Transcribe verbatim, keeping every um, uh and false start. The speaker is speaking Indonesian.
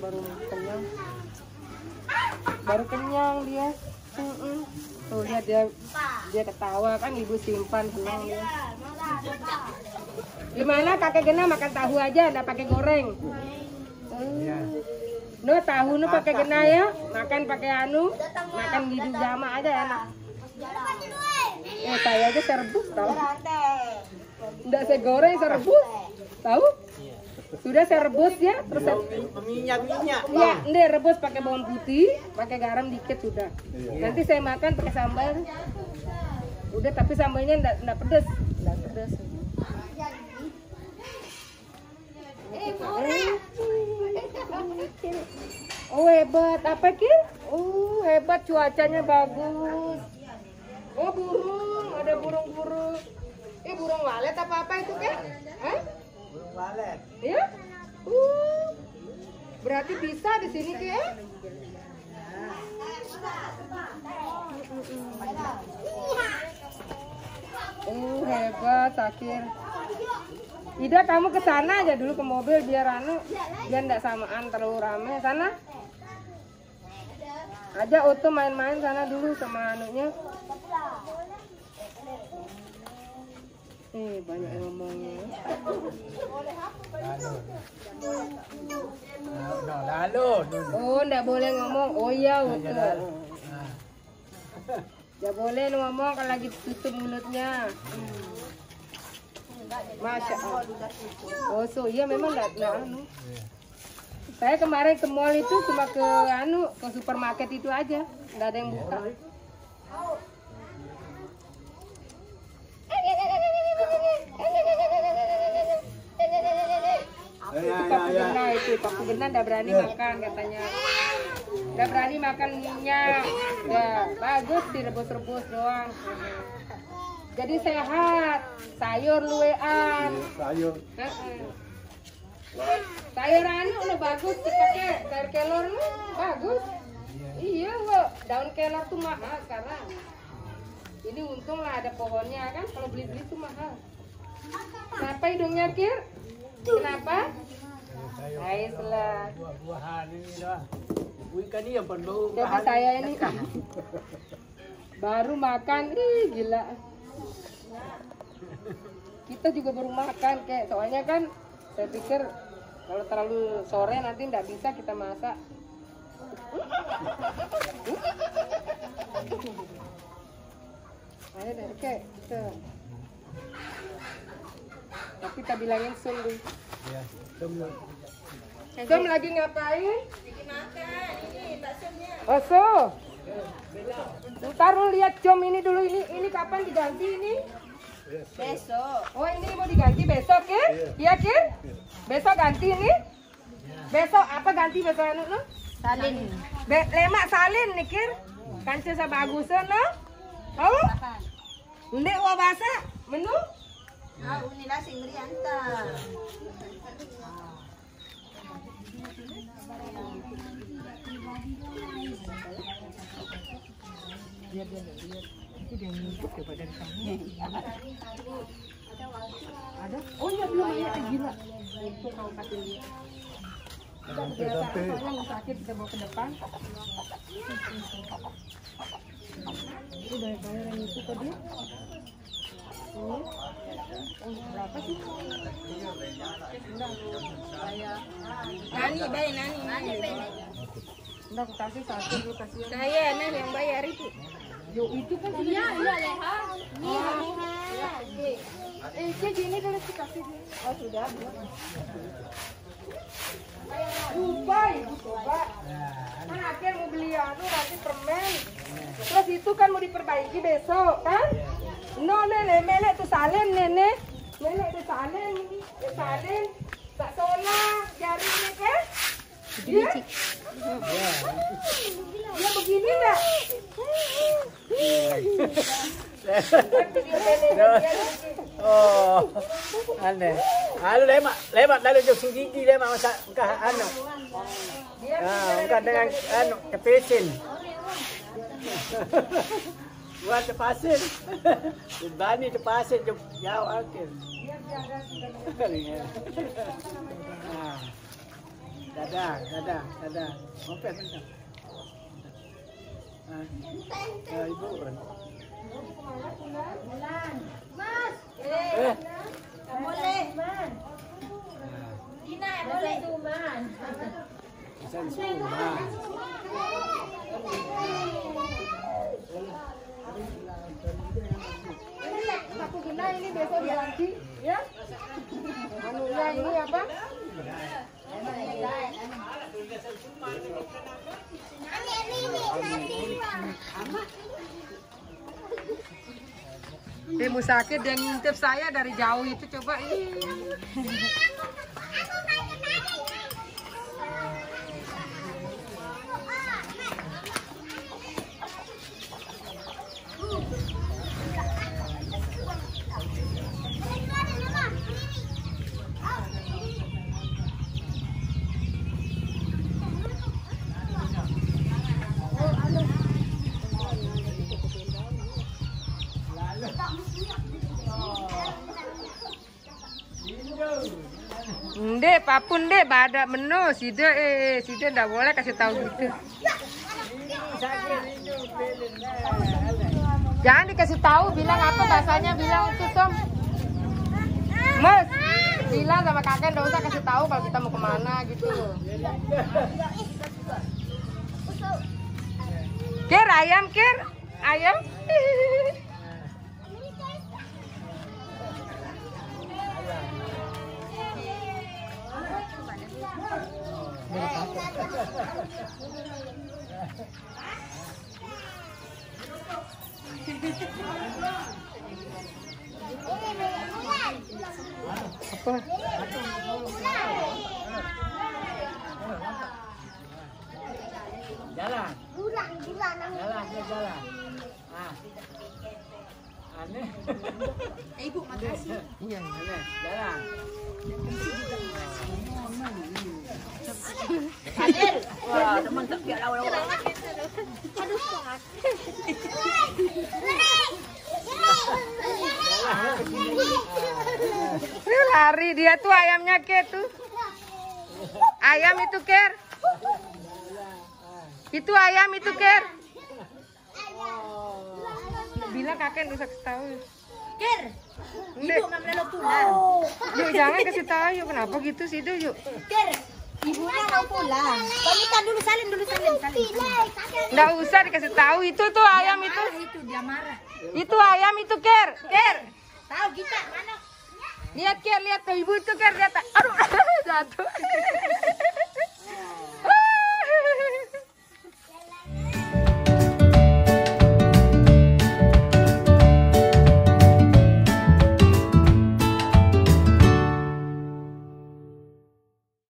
baru kenyang, baru kenyang dia. Mm-mm. Tuh lihat dia, dia ketawa kan, ibu simpan senang dia. Gimana kakek Gena makan tahu aja, nggak pakai goreng? Mm. No tahu no pakai Gena ya, makan pakai anu, makan gigi jama aja enak. Eh saya aja serbuk tau, nggak saya goreng serbuk, tahu? Sudah saya rebus ya, terus minyak-minyak. Iya, ini rebus pakai bawang putih, pakai garam dikit sudah. Iya. Nanti saya makan pakai sambal. Udah, tapi sambalnya enggak enggak pedes, enggak pedes. Eh, murah. Oh, hebat. Apa, Ki? Oh, hebat, cuacanya bagus. Oh, burung, ada burung-burung. Eh, burung walet apa-apa itu, Ki? Hah? Burung walet. Iya? Uh. Berarti bisa di sini, Ki? Ya? Uh, hebat, Sakir. Ida, kamu ke sana aja dulu ke mobil biar anu, biar enggak samaan terlalu rame sana. Aja Oto main-main sana dulu sama anunya. Eh, banyak yang ngomongnya. Oh, enggak boleh ngomong. Oh iya, Oto. Enggak boleh ngomong kalau lagi tutup mulutnya. Masya Allah. Oh, so iya memang enggak anu. Saya kemarin ke mall itu cuma ke anu, ke supermarket itu aja. Enggak ada yang buka. Itu Paku Gena itu, Paku Gena nggak berani makan katanya, nggak berani makan minyak, nggak bagus direbus-rebus doang. Jadi sehat, sayur luwean, sayur, sayur anu udah bagus dipakai, sayur kelor lu bagus, iya kok, daun kelor tuh mahal sekarang. Ini untung lah ada pohonnya kan, kalau beli-beli tuh mahal. Kenapa hidungnya Kir? Kenapa? Baiklah. Buah-buahan ini lah. Ikan ini yang bau. Coba saya ini baru makan, ih gila. Kita juga baru makan kayak, soalnya kan saya pikir kalau terlalu sore nanti nggak bisa kita masak. Ayo deh, oke. Tapi kita bilangin Sum dulu. Iya, Sum lagi ngapain? Bikin makan ini baksonya. Oh, Sum. Bentar lu lihat jam ini dulu, ini ini kapan diganti ini? Besok. Oh, ini mau diganti besok, Kir? Iya, Kir? Besok ganti ini? Besok apa ganti besok anu lu? Salin. Be lemak salin nih, Kir. Kancil sama Agusen, no? Tahu? Ndek wa bahasa menu? Ah, unila sing rianta. Dia dia dia. Itu dia nyumpuk ke badan kamu. Ada? Oh, iya belum ya, gila. Itu mau kasih dia. Kita biasa soalnya mau sakit kita bawa ke depan. Itu bayar-bayar yang itu tadi. Oh, berapa sih? Nani, bayi, nani, nani. Nggak, aku kasih satu, aku kasih. Saya, nani yang bayar itu. Yo, itu kan sih. Iya, iya, leha. Iya, leha. Eh, dia gini kan aku kasih. Oh, sudah. Coba, ibu coba. Kan akhirnya mau beli anu nanti permen. Terus itu kan mau diperbaiki besok, kan? No, nenek, nenek itu salin, nenek. Nenek itu salin, itu salin. Tak solah jarinya, kan? Iya? Ya begini nggak? Oh, aneh. Alu lemak, lemak lalu josing gigi lemak masak engkau anak. Ah, engkau dengan anak kepesin. Buat kepasin, bani kepasin jauh akhir. Dadah, dadah, dadah. Kompet bentar. Ah, ah ibu. Bulan. Mas. Eh. Boleh. Man. Dina boleh tu man. Sen suman. Aku gila ini besok dia lagi, ya? Anu ini apa? Ini Musakir dia ngintip saya dari jauh itu coba ini. Nde, papun deh, badak menu, sida eh, sida ndak boleh kasih tahu gitu. Jangan dikasih tahu, bilang apa bahasanya, bilang itu Tom. Mas, bilang sama kakek ndak usah kasih tahu kalau kita mau kemana gitu. Kir ayam, Kir ayam. Apa? Jalan. Bulan, bulan. Jalan, jalan. Ah. Aneh. Ibu, makasih. Iya, jalan. Jalan. Hadir. Wah, teman tak biar lawan-lawan. Aduh, sangat. Ini lari dia tuh ayamnya Ker tuh. Ayam itu Ker. Itu ayam itu Ker. Bilang kakek nggak usah kasih tahu. Ker. Ibu nggak boleh pulang. Yuk jangan kasih tahu. Yuk kenapa gitu sih itu yuk. Ker. Ibunya mau pulang. Pamitan dulu salin dulu salin salin. Nggak usah dikasih tahu itu tuh ayam itu. Itu dia marah. Itu ayam itu Ker. Ker. Tahu kita mana? Lihat Ker, lihat tuh ibu itu Ker, lihat. Aduh, jatuh.